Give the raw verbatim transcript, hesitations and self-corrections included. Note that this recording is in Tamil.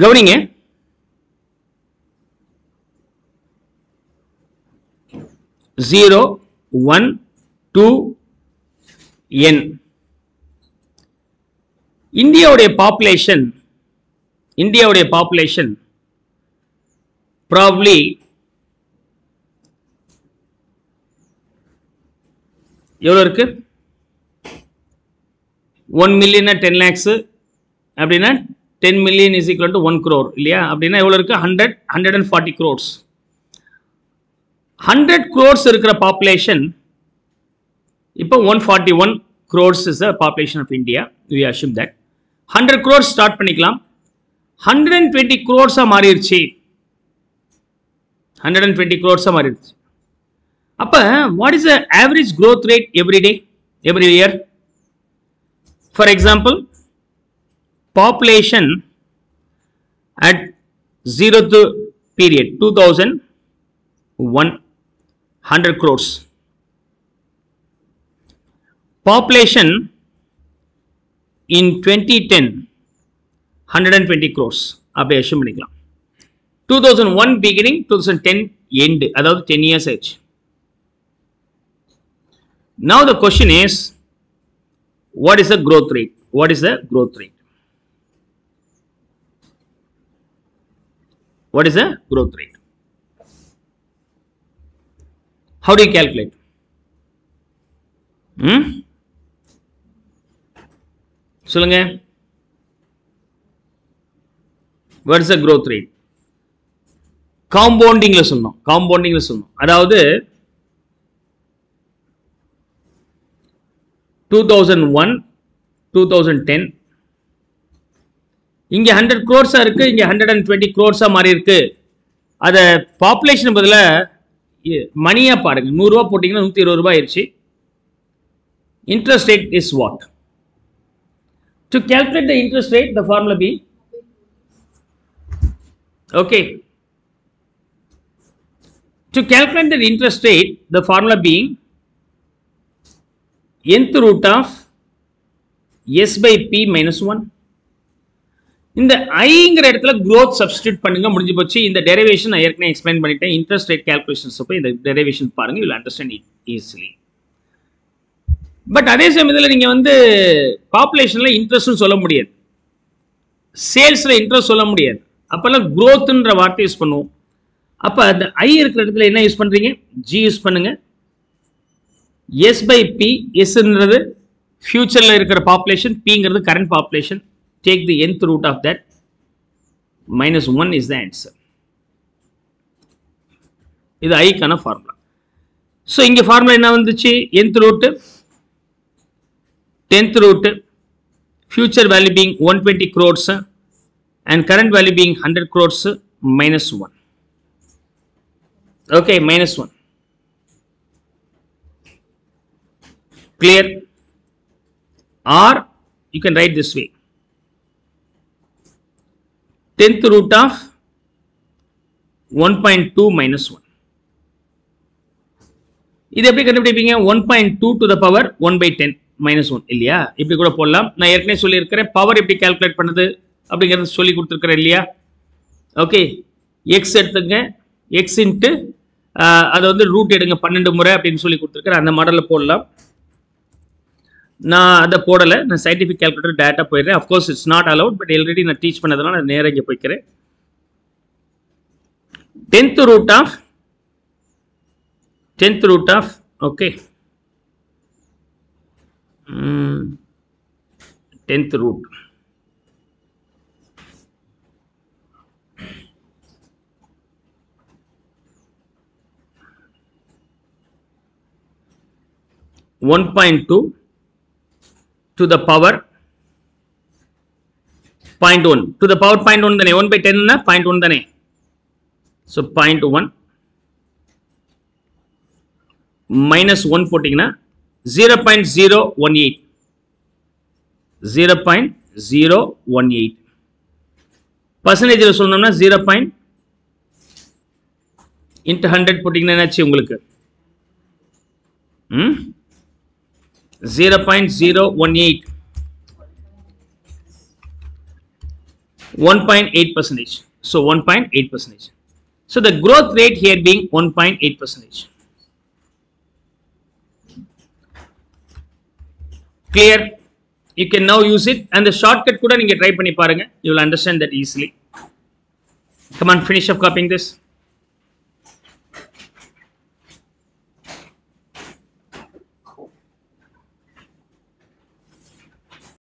கவனிங்க, ஜீரோ ஒன் டூ என். இந்தியாவுடைய பாப்புலேஷன் இந்தியாவுடைய பாப்புலேஷன் ப்ராப்ளி எவ்வளோ இருக்கு? ஒன் மில்லியனா டென் லேக்ஸு, அப்படின்னா ten million is equal to one crore இல்லையா? அப்படின்னா எவ்வளோ இருக்கு? Hundred hundred and forty crores. Hundred crores இருக்கிற பாப்புலேஷன் இப்போ one forty one crores is a population of India. We assume that hundred crores start பண்ணிக்கலாம். ஹண்ட்ரட் அண்ட் டுவெண்ட்டி க்ரோர்ஸாக மாறிடுச்சு ஹண்ட்ரட் அண்ட் டுவெண்ட்டி க்ரோர்ஸாக மாறிடுச்சு. அப்போ what is the average growth rate every day, every year? For example, population at zeroth period two thousand one, one hundred crores. Population in twenty ten, one hundred twenty crores. அப்படி assume பண்ணிக்கலாம். two thousand one beginning, two thousand ten end, அதாவது ten years ஆச்சு. Now the question is, what is the growth rate? What is the growth rate? What is the growth rate? How do you calculate? Hmm? Solunga. What is the growth rate? Compounding la solnom. Compounding la solnom. Adavadhu two thousand one, two thousand ten, இங்க ஹண்ட்ரட் crores இருக்கு, இங்க one hundred twenty crores மாறி இருக்கு. அத பாப்புலேஷன் பதில மணியா பாருங்க. நூறு ரூபாய் போட்டீங்கன்னா நூத்தி இருபது ரூபாய் ஆயிடுச்சு. Interest rate is what? To calculate the interest rate the formula P. Okay, to calculate the interest rate the formula being nth root of s by p minus one. இந்த iங்கிற இடத்துல growth substitute பண்ணுங்க, முடிஞ்சு போச்சு. இந்த டெரிவேஷன் நான் ஏற்கனவே எக்ஸ்பிளைன் பண்ணிட்டேன். இன்ட்ரெஸ்ட் ரேட் கால்குலேஷன்ஸ் அப்ப இந்த டெரிவேஷன் பாருங்க, you will understand it easily. But அதே சமயத்துல நீங்க வந்து பாப்புலேஷன்ல இன்ட்ரெஸ்ட்னு சொல்ல முடியாது, சேல்ஸ்ல இன்ட்ரெஸ்ட் சொல்ல முடியாது. அப்பெல்லாம் growthன்ற வார்த்தை யூஸ் பண்ணுவோம். அப்ப அந்த i இருக்கிற இடத்துல என்ன யூஸ் பண்றீங்க? g யூஸ் பண்ணுங்க. S by P, S என்றது ஃபியூச்சரில் இருக்கிற பாப்புலேஷன், Pங்கிறது current population. Take the nth root of that, minus one is the answer. இது ஐக்கான ஃபார்முலா. ஸோ இங்கே ஃபார்முலா என்ன வந்துச்சு? nth root, tenth root, future value being one hundred twenty crores and current value being one hundred crores, minus one. Okay, minus one. Clear? Or you can write this way, tenth root of one point two minus one. இது எப்படி கண்டுபிடிப்பீங்க? one point two to the power one by ten minus one இல்லையா? இப்படி கூட போடலாம். நான் ஏற்கனவே சொல்லியிருக்கிறேன் பவர் எப்படி கால்குலேட் பண்ணுது அப்படிங்கிறது சொல்லி கொடுத்துருக்கிறேன் இல்லையா? ஓகே, எக்ஸ் எடுத்துங்க, எக்ஸ் இன்ட்டு அதை வந்து ரூட் எடுங்க பன்னெண்டு முறை அப்படின்னு சொல்லி கொடுத்துருக்கிறேன். அந்த மாடலில் போடலாம். நான் அதை போடலை, நான் சயின்டிஃபிக் கேல்குலேட்டர் டேட்டா போயிடுறேன். Of course it's not allowed, but already நான் டீச் பண்ணதுனால நான் நேராக இங்கே போய்க்கிறேன். Tenth root of tenth root of okay tenth root one point two to the power zero point one, to the power zero point one தானே. one by ten னா zero point one தானே. so zero point one minus one போட்டீங்கன்னா zero point zero one eight, zero point zero one eight. பர்சன்டேஜ்ல சொல்லணும்னா zero. into one hundred போட்டீங்கன்னா என்னாச்சு உங்களுக்கு? ம் zero point zero one eight. one point eight percentage. So one point eight percentage. So the growth rate here being one point eight percentage. Clear? You can now use it, and the shortcut kuda ninge try panni parunga. You will understand that easily. Come on, finish up copying this.